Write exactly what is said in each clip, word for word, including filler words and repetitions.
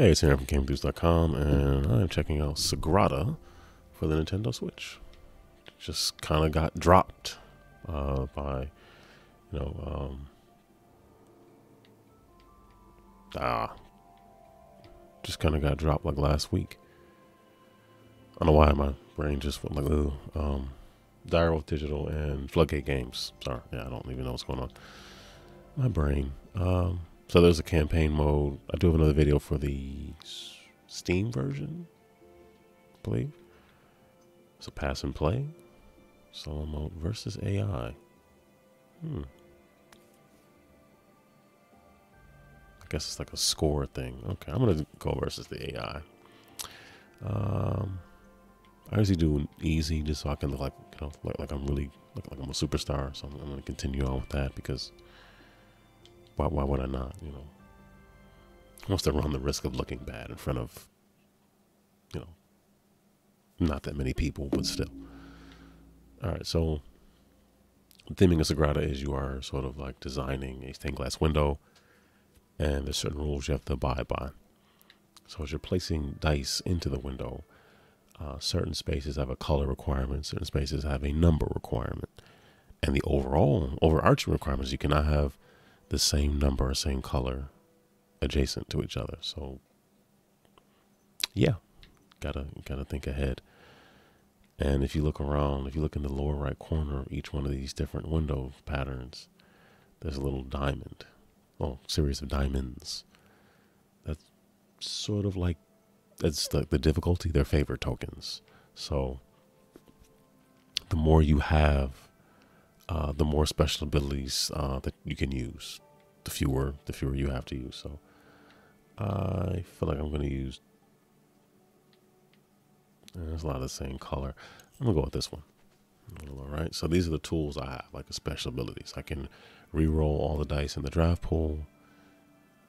Hey, it's here from Game Enthus dot com, and I'm checking out Sagrada for the Nintendo Switch. Just kind of got dropped uh, by, you know, um, ah, just kind of got dropped like last week. I don't know why my brain just went like, ooh, um, Dire Wolf Digital and Floodgate Games. Sorry, yeah, I don't even know what's going on. My brain. Um, So there's a campaign mode. I do have another video for the Steam version, I believe. It's a pass and play. Solo mode versus A I. Hmm. I guess it's like a score thing. Okay, I'm gonna go versus the A I. Um, I usually do easy just so I can look like, you know, like, like I'm really look like I'm a superstar. So I'm, I'm gonna continue on with that because. Why, why would I not, you know? I must have run the risk of looking bad in front of, you know, not that many people, but still. All right, so the theming of Sagrada is you are sort of like designing a stained glass window, and there's certain rules you have to abide by. So as you're placing dice into the window, uh, certain spaces have a color requirement, certain spaces have a number requirement. And the overall overarching requirement is you cannot have the same number or same color adjacent to each other. So yeah, gotta gotta think ahead. And if you look around, if you look in the lower right corner of each one of these different window patterns, there's a little diamond, oh, series of diamonds. That's sort of like, that's like the difficulty, their favorite tokens. So the more you have, Uh, the more special abilities uh, that you can use, the fewer the fewer you have to use. So uh, I feel like I'm going to use. Uh, there's a lot of the same color. I'm gonna go with this one. All right. So these are the tools I have, like the special abilities. I can re-roll all the dice in the draft pool.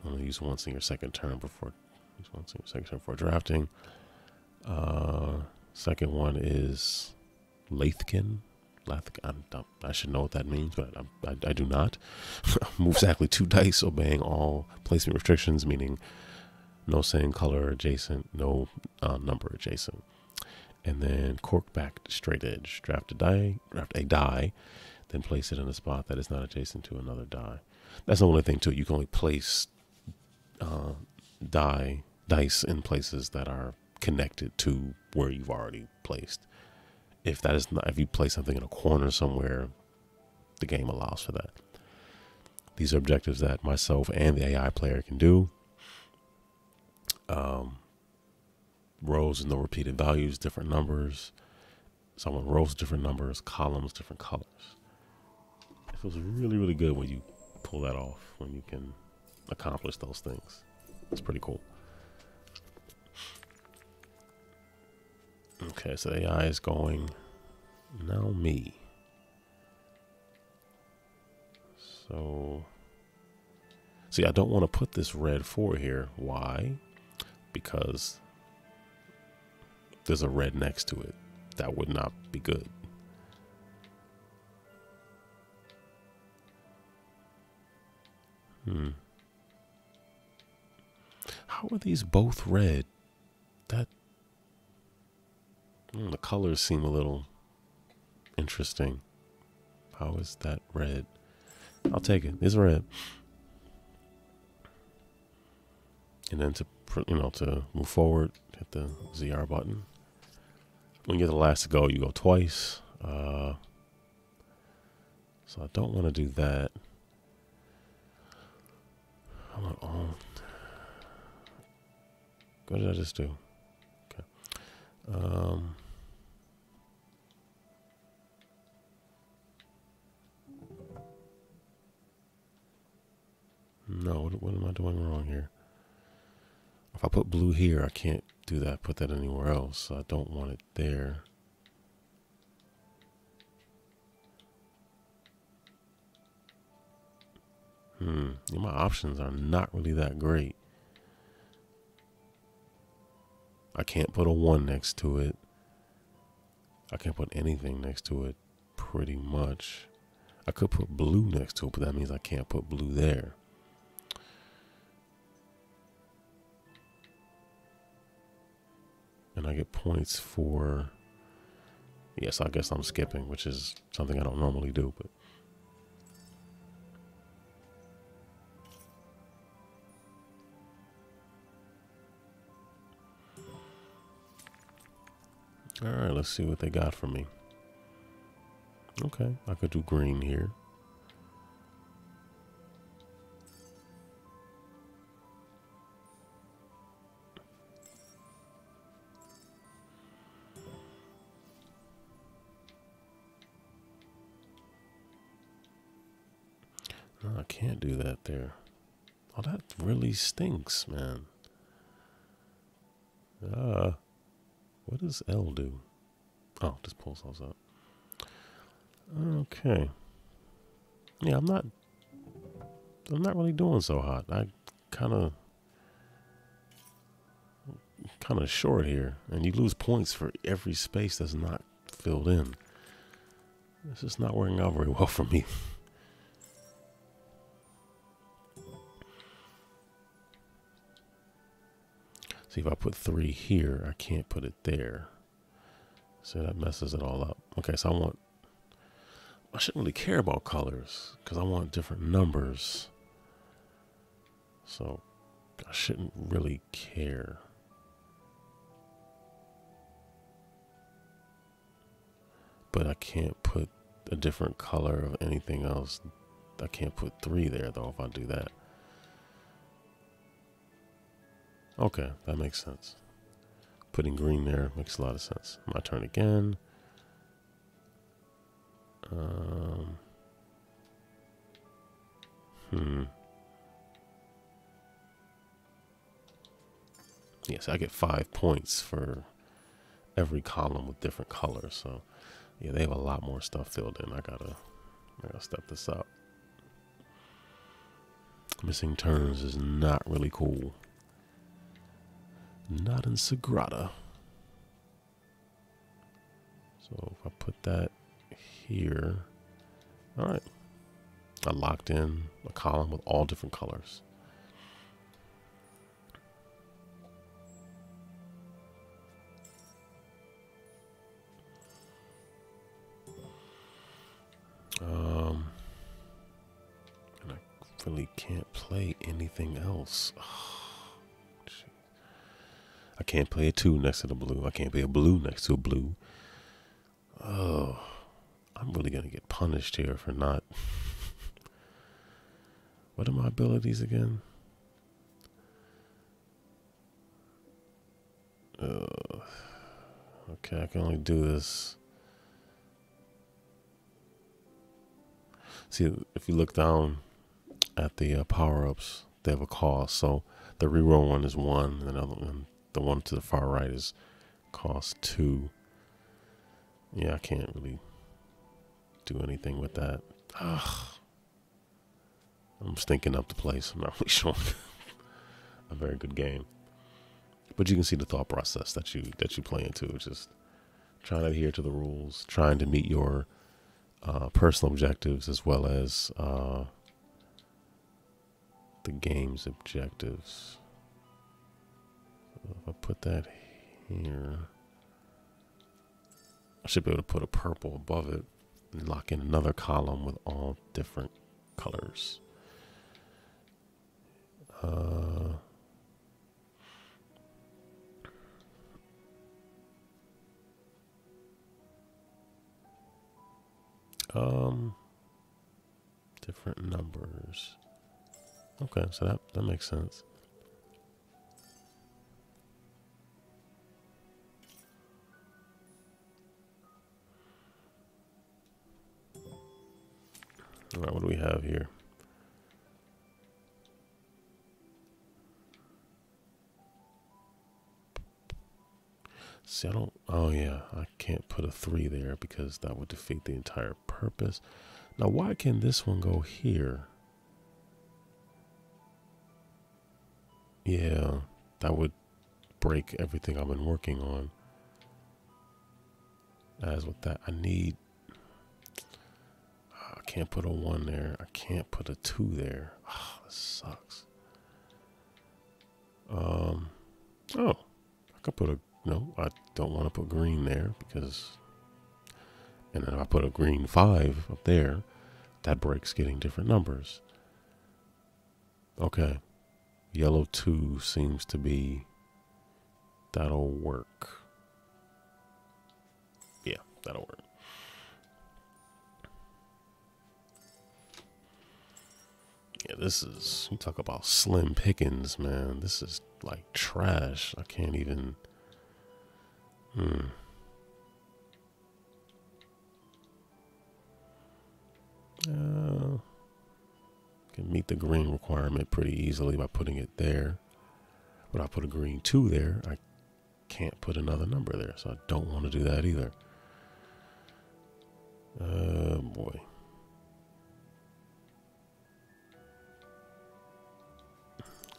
I'm gonna use once in your second turn before. Use once in your second turn before drafting. Uh, second one is Lathekin. Lathekin. I should know what that means, but I, I, I do not. Move exactly two dice, obeying all placement restrictions, meaning no same color adjacent, no uh, number adjacent. And then cork back straight edge. Draft a die, draft a die, then place it in a spot that is not adjacent to another die. That's the only thing too. You can only place uh, die dice in places that are connected to where you've already placed. If that is not, if you place something in a corner somewhere, the game allows for that. These are objectives that myself and the A I player can do. Um, rows with no repeated values, different numbers. Someone rows different numbers, columns, different colors. It feels really, really good when you pull that off, when you can accomplish those things. It's pretty cool. Okay, so the A I is going, now me. So, see, I don't want to put this red four here. Why? Because there's a red next to it. That would not be good. Hmm. How are these both red? That... Mm, the colors seem a little interesting. How is that red? I'll take it. It's red. And then to, you know, to move forward, hit the Z R button. When you're the last to go, you go twice. Uh, so I don't want to do that. I want all. What did I just do? Um, no, what, what am I doing wrong here? If I put blue here, I can't do that, put that anywhere else. So I don't want it there. Hmm, my options are not really that great. I can't put a one next to it. I can't put anything next to it, pretty much. I could put blue next to it, but that means I can't put blue there. and I get points for, yes, I guess I'm skipping, which is something I don't normally do, but. All right, let's see what they got for me. Okay, I could do green here. No, I can't do that there. Oh, that really stinks, man. Uh, what does L do? Oh, just pulls those up. Okay. Yeah, I'm not, I'm not really doing so hot. I kind of, kind of short here, and you lose points for every space that's not filled in. This is not working out very well for me. See, if I put three here, I can't put it there. So that messes it all up. Okay, so I want, I shouldn't really care about colors because I want different numbers. So I shouldn't really care. But I can't put a different color of anything else. I can't put three there though if I do that. Okay, that makes sense. Putting green there makes a lot of sense. My turn again. Um, hmm. Yes, I get five points for every column with different colors. So, yeah, they have a lot more stuff filled in. I gotta, I gotta step this up. Missing turns is not really cool. Not in Sagrada. So if I put that here, all right, I locked in a column with all different colors. Um, and I really can't play anything else. I can't play a two next to the blue. I can't play a blue next to a blue. Oh, I'm really going to get punished here for not. What are my abilities again? Uh, okay, I can only do this. See, if you look down at the uh, power-ups, they have a cost. So the reroll one is one, and another one. The one to the far right is cost two. Yeah, I can't really do anything with that. Ugh. I'm stinking up the place. I'm not really showing a very good game. But you can see the thought process that you that you play into. It's just trying to adhere to the rules, trying to meet your uh, personal objectives as well as uh, the game's objectives. If I put that here, I should be able to put a purple above it and lock in another column with all different colors. Uh, um, different numbers. Okay, so that, that makes sense. All right, what do we have here? See, I don't, oh yeah, I can't put a three there because that would defeat the entire purpose. Now, why can this one go here? Yeah, that would break everything I've been working on. As with that, I need, I can't put a one there. I can't put a two there. Oh, this sucks. Um, oh, I could put a no, I don't want to put green there because, and then if I put a green five up there, that breaks getting different numbers. Okay. Yellow two seems to be, that'll work. Yeah, that'll work. Yeah, this is, you talk about slim pickings, man. This is like trash. I can't even, hmm. Uh, can meet the green requirement pretty easily by putting it there. But I put a green two there, I can't put another number there, so I don't want to do that either. Uh, boy.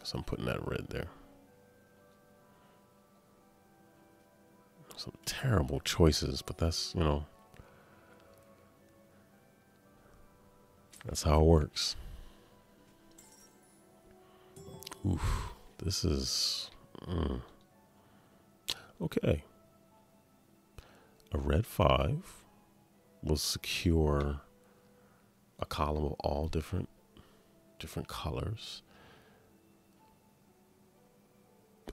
So I'm putting that red there. Some terrible choices, but that's, you know, that's how it works. Oof. This is... Mm. Okay. A red five will secure a column of all different different colors.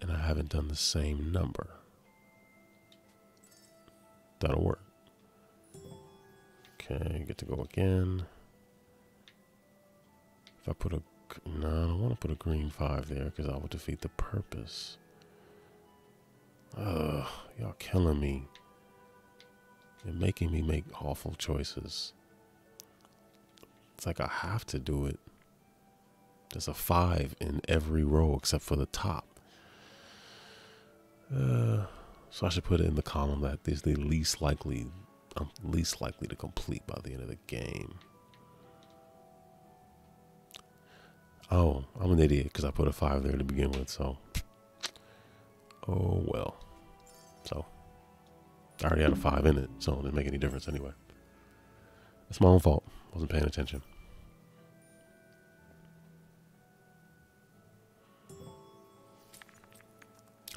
And I haven't done the same number. That'll work. Okay, get to go again. If I put a... No, I don't want to put a green five there because I would defeat the purpose. Ugh, y'all killing me. You're making me make awful choices. It's like I have to do it. There's a five in every row except for the top. Uh, so I should put it in the column that is the least likely, um, least likely to complete by the end of the game. Oh, I'm an idiot because I put a five there to begin with, so. Oh, well. So. I already had a five in it, so it didn't make any difference anyway. That's my own fault. Wasn't paying attention.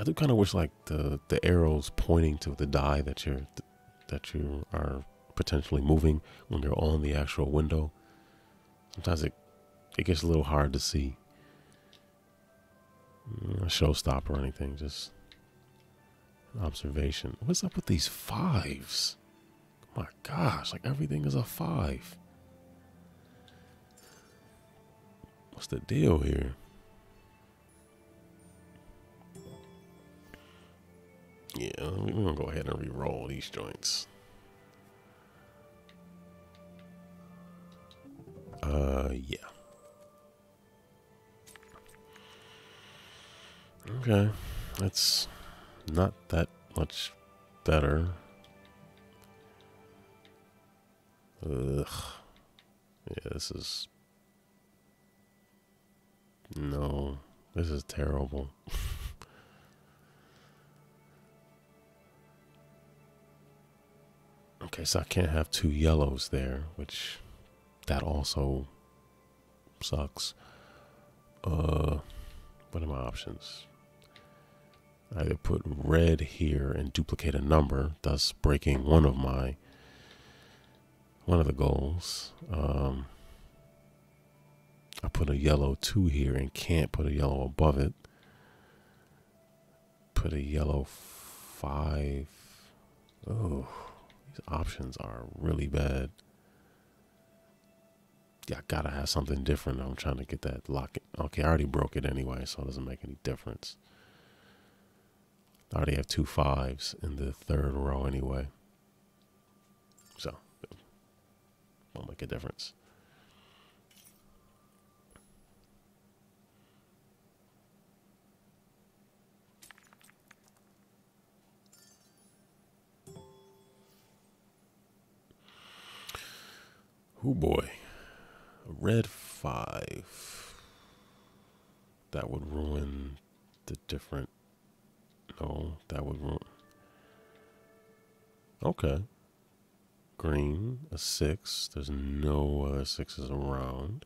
I do kind of wish, like, the, the arrows pointing to the die that you're, that you are potentially moving when you're on the actual window. Sometimes it It gets a little hard to see. A showstopper or anything, just an observation. What's up with these fives? My gosh, like everything is a five. What's the deal here? Yeah, we're gonna go ahead and re-roll these joints. Uh, yeah. Okay, that's not that much better. Ugh. Yeah, this is... No, this is terrible. Okay, so I can't have two yellows there, which that also sucks. Uh, what are my options? I could put red here and duplicate a number, thus breaking one of my, one of the goals. Um, I put a yellow two here and can't put a yellow above it. Put a yellow five. Oh, these options are really bad. Yeah, I gotta have something different. I'm trying to get that lock. Okay, I already broke it anyway, so it doesn't make any difference. I already have two fives in the third row anyway. So, it won't make a difference. Oh boy. A red five. That would ruin the different... Oh, that would ruin. Okay. Green, a six. There's no other sixes around.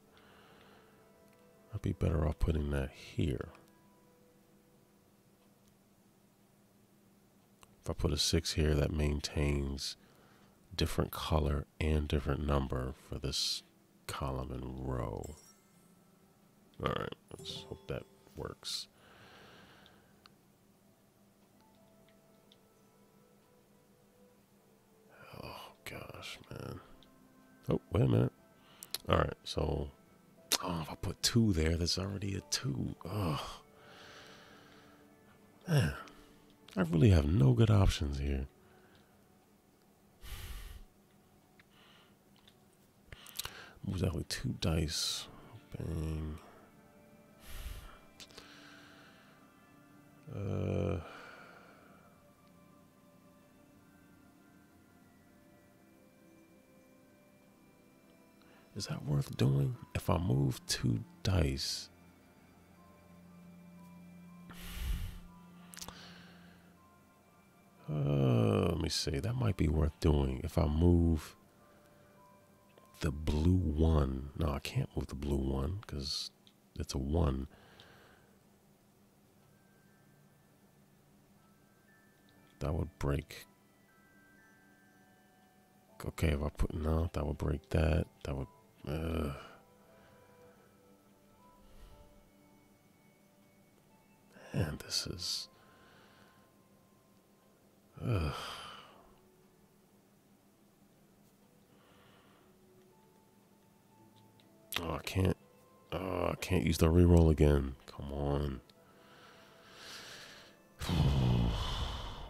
I'd be better off putting that here. If I put a six here, that maintains different color and different number for this column and row. All right, let's hope that works. Oh gosh, man. Oh, wait a minute. All right, so, oh, if I put two there, that's already a two. Oh, man, I really have no good options here. Move that with two dice. Bang. Uh. Is that worth doing? If I move two dice. Uh, let me see. That might be worth doing. If I move the blue one. No, I can't move the blue one because it's a one. That would break. Okay, if I put no, that would break that. That would. Uh. Man, this is. Ugh. Oh, I can't. Oh, I can't use the reroll again. Come on.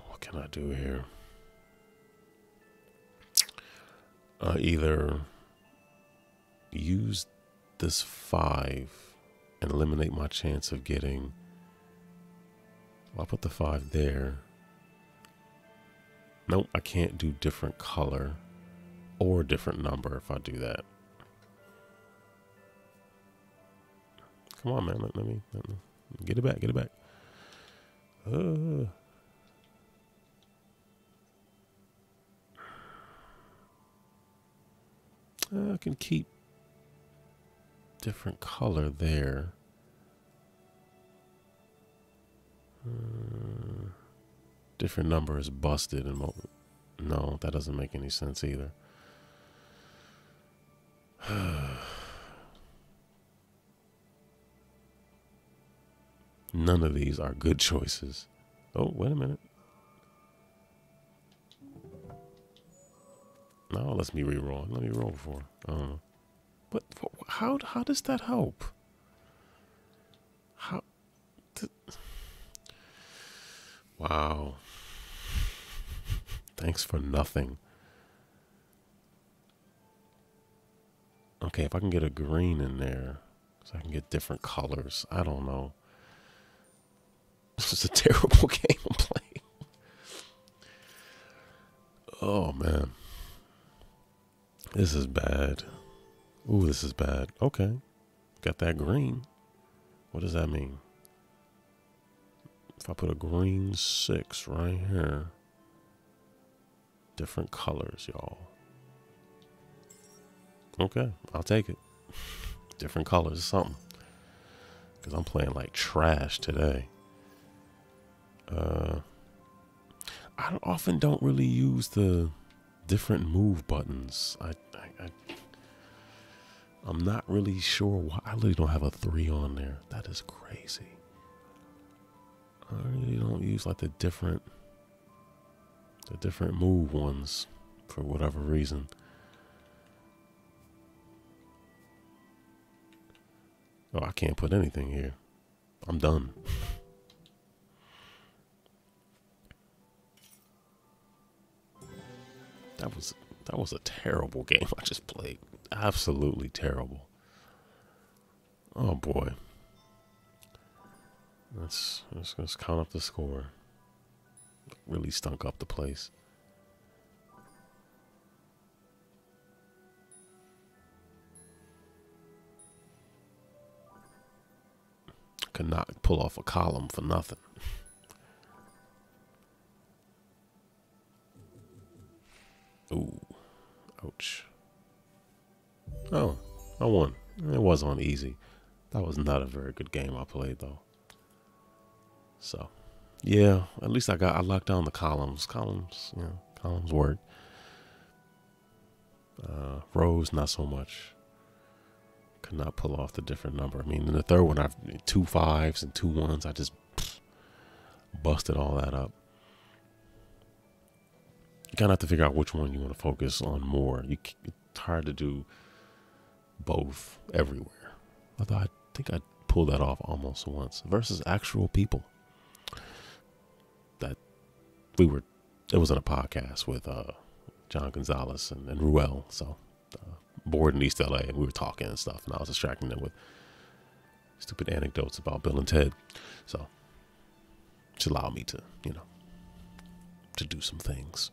What can I do here? Uh, either use this five and eliminate my chance of getting. Well, I'll put the five there. Nope, I can't do different color or different number if I do that. Come on, man. Let, let, me, let me get it back. Get it back. Uh. I can keep different color there. Uh, different number is busted. And no, that doesn't make any sense either. None of these are good choices. Oh, wait a minute. No, it lets me reroll. Let me roll before. I don't know. But how how does that help? How? Wow. Thanks for nothing. Okay, if I can get a green in there, so I can get different colors. I don't know. This is a terrible game I'm playing. Oh man. This is bad. Ooh, this is bad. Okay. Got that green. What does that mean? If I put a green six right here. Different colors, y'all. Okay. I'll take it. Different colors or something. Because I'm playing like trash today. Uh, I don't, often don't really use the different move buttons. I, I, I, I'm not really sure why. I really don't have a three on there. That is crazy. I really don't use like the different, the different move ones for whatever reason. Oh, I can't put anything here. I'm done. That was that was a terrible game I just played. Absolutely terrible. Oh boy. Let's let's, let's count up the score. Really stunk up the place. Could not pull off a column for nothing. Ooh, ouch. Oh, I won. It was on easy. That was not a very good game I played, though. So, Yeah, at least I got I locked down the columns. Columns, yeah, columns work. Uh, rows, not so much. Could not pull off the different number. I mean, in the third one, I two fives and two ones. I just pff, busted all that up. You kind of have to figure out which one you want to focus on more. You, it's hard to do both everywhere. Although I think I pulled that off almost once versus actual people. That we were, it was on a podcast with uh, John Gonzalez and, and Ruel. So uh, Bored in East L A, and we were talking and stuff, and I was distracting them with stupid anecdotes about Bill and Ted. So it's allowed me to, you know, to do some things.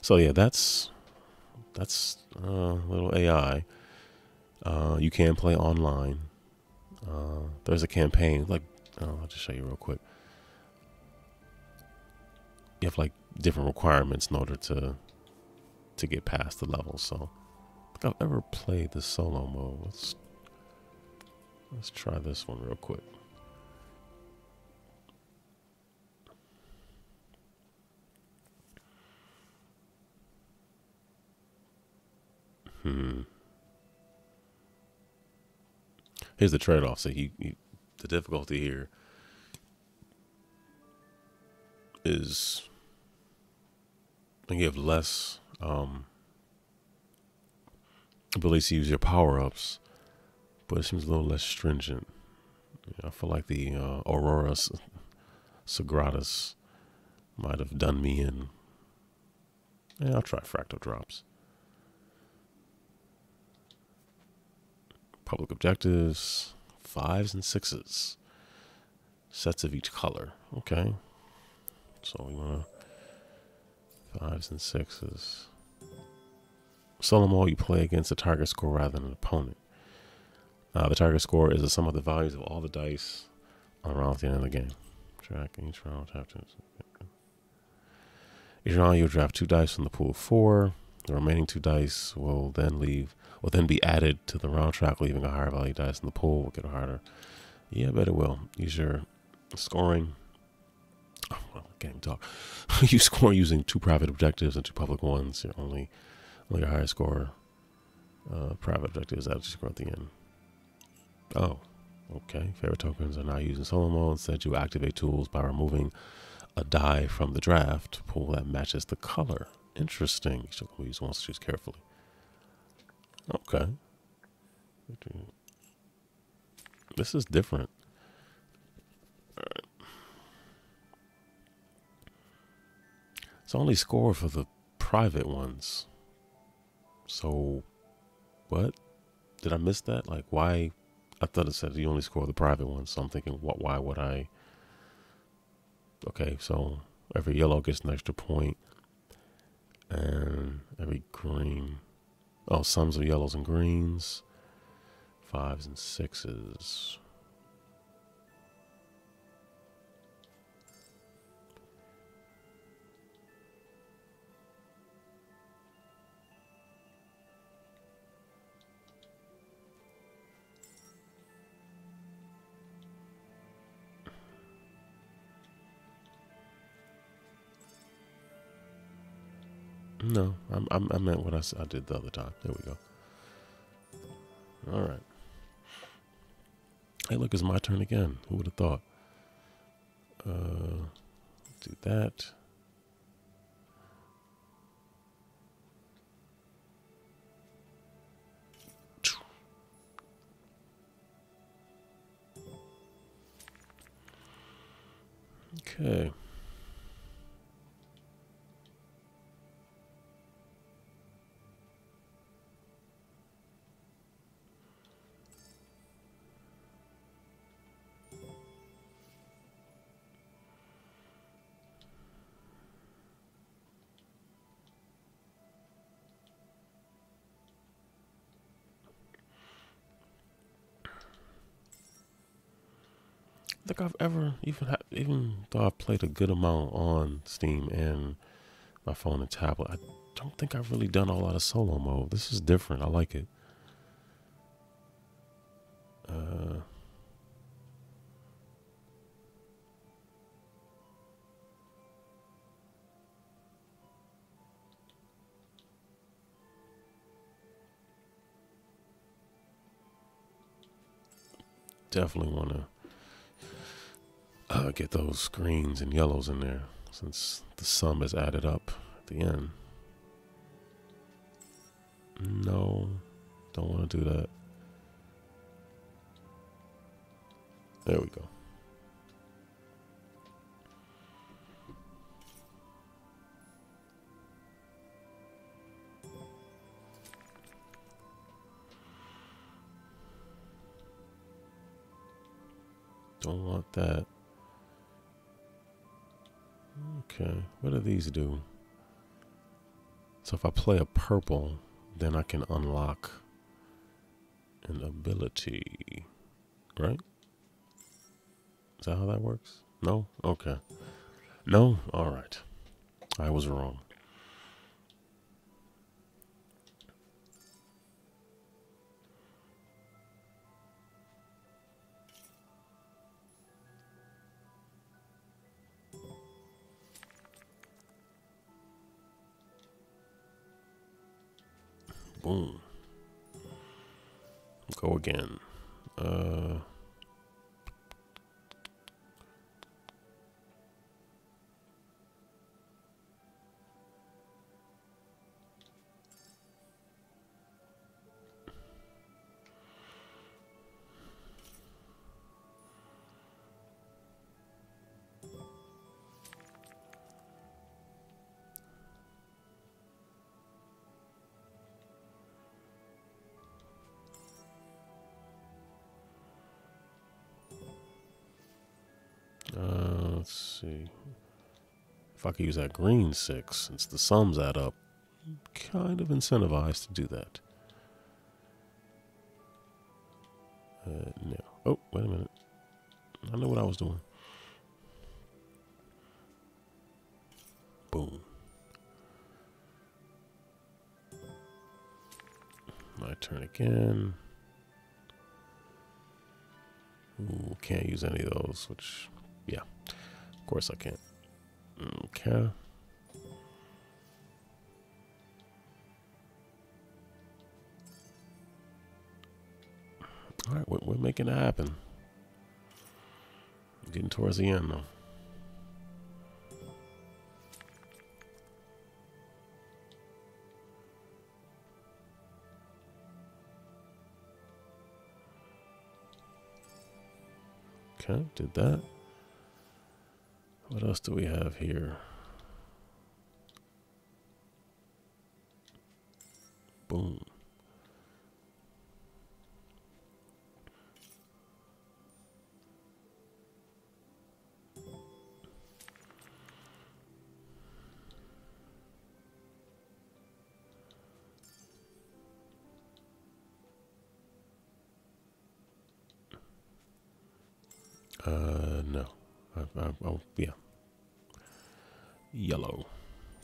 So yeah, that's that's a uh, little A I. Uh, you can play online. Uh, there's a campaign. Like, oh, I'll just show you real quick. You have like different requirements in order to to get past the level. So, I don't think I've ever played the solo mode. Let's let's try this one real quick. Hmm. Here's the trade-off. So you, you, the difficulty here is you have less um, ability to use your power-ups, but it seems a little less stringent. I feel like the uh, Aurora Sagrada might have done me in. Yeah, I'll try Fractal Drops. Public objectives, fives and sixes, sets of each color. Okay, so we want fives and sixes. Solo mode, you play against a target score rather than an opponent. Uh, the target score is the sum of the values of all the dice on round at the end of the game. Tracking each round. Each round you'll draft two dice from the pool of four. The remaining two dice will then leave, will then be added to the round track, leaving a higher value dice in the pool. Will get harder. Yeah, I bet it will. Use your scoring. Oh, well, I can't even talk. You score using two private objectives and two public ones. Your only, only your higher score, uh, private objective is added to score at the end. Oh, okay. Favorite tokens are now used in solo mode. Instead, you activate tools by removing a die from the draft pool that matches the color. Interesting. So we just want to choose carefully. Okay. This is different. All right. It's only score for the private ones. So, what? Did I miss that? Like, why? I thought it said you only score the private ones. So I'm thinking, what? Why would I? Okay, so every yellow gets an extra point. And every green, oh, sums of yellows and greens, fives and sixes. No, I'm, I'm, I meant what I, I did the other time. There we go. All right. Hey, look, it's my turn again. Who would have thought? Uh, do that. Okay. I think I've ever even ha even though I've played a good amount on Steam and my phone and tablet, I don't think I've really done a lot of solo mode. This is different. I like it. Uh, definitely want to uh, get those greens and yellows in there since the sum is added up at the end. No, don't want to do that. There we go. Don't want that. Okay, what do these do? So if I play a purple, then I can unlock an ability, right? Is that how that works? No? Okay. No? All right. I was wrong. Boom. Go again. Uh, I could use that green six since the sums add up. I'm kind of incentivized to do that. Uh, no. Oh, wait a minute. I know what I was doing. Boom. My turn again. Ooh, can't use any of those, which, yeah, of course I can't. Okay. All right, we're, we're making it happen. We're getting towards the end, though. Okay, did that. What else do we have here? Boom. Uh, no. I, I, oh, yeah. Yellow.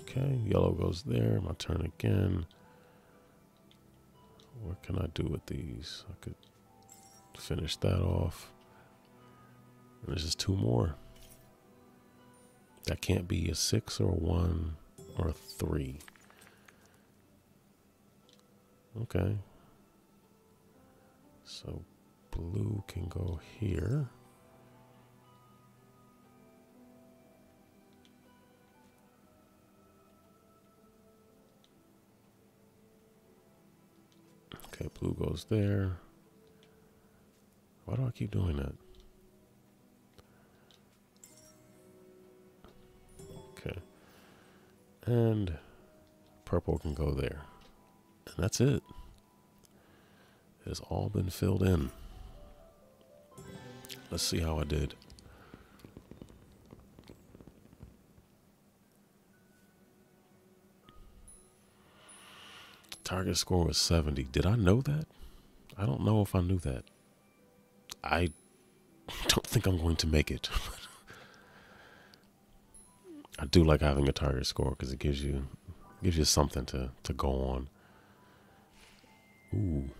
Okay, yellow goes there. My turn again. What can I do with these? I could finish that off. There's just two more. That can't be a six or a one or a three. Okay. So blue can go here. Okay, blue goes there. Why do I keep doing that? Okay. And purple can go there. And that's it. It has all been filled in. Let's see how I did. Target score was seventy. Did I know that? I don't know if I knew that. I don't think I'm going to make it. I do like having a target score because it gives you gives you something to, to go on. Ooh.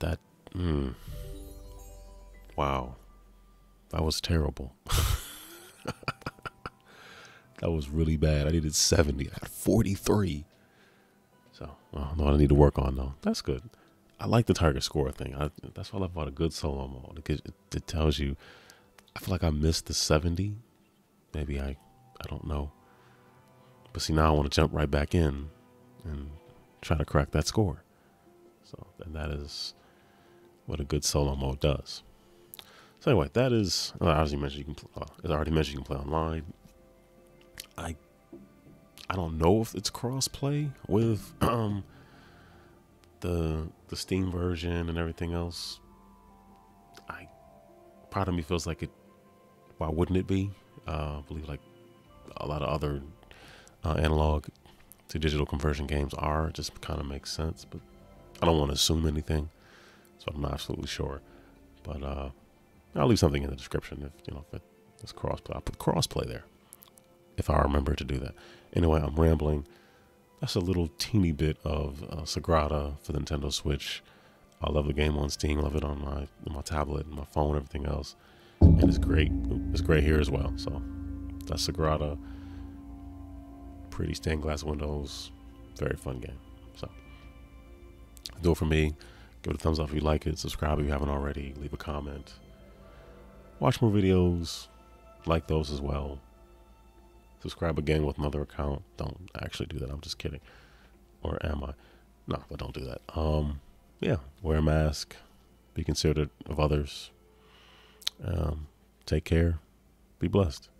That, mm. Wow. That was terrible. That was really bad. I needed seventy. I got forty-three. So, well, no, I need to work on though. That's good. I like the target score thing. I, that's what I love about a good solo mode. It, it, it tells you. I feel like I missed the seventy. Maybe I, I don't know. But see, now I want to jump right back in and try to crack that score. So, and that is what a good solo mode does. So anyway, that is, well, as you mentioned, you can, uh, as I already mentioned, you can play online. I, I don't know if it's cross-play with um, the the Steam version and everything else. I, part of me feels like it. Why wouldn't it be? Uh, I believe like a lot of other uh, analog to digital conversion games are. It just kind of makes sense, but I don't want to assume anything, so I'm not absolutely sure. But uh, I'll leave something in the description if you know if it's cross-play. I'll put cross-play there. If I remember to do that. Anyway, I'm rambling. That's a little teeny bit of uh, Sagrada for the Nintendo Switch. I love the game on Steam. Love it on my on my tablet and my phone, everything else. And it's great. It's great here as well. So that's Sagrada. Pretty stained glass windows. Very fun game. So do it for me. Give it a thumbs up if you like it. Subscribe if you haven't already. Leave a comment. Watch more videos. Like those as well. Subscribe again with another account. Don't actually do that. I'm just kidding. Or am I? No, but don't do that. Um, yeah, wear a mask. Be considerate of others. Um, take care. Be blessed.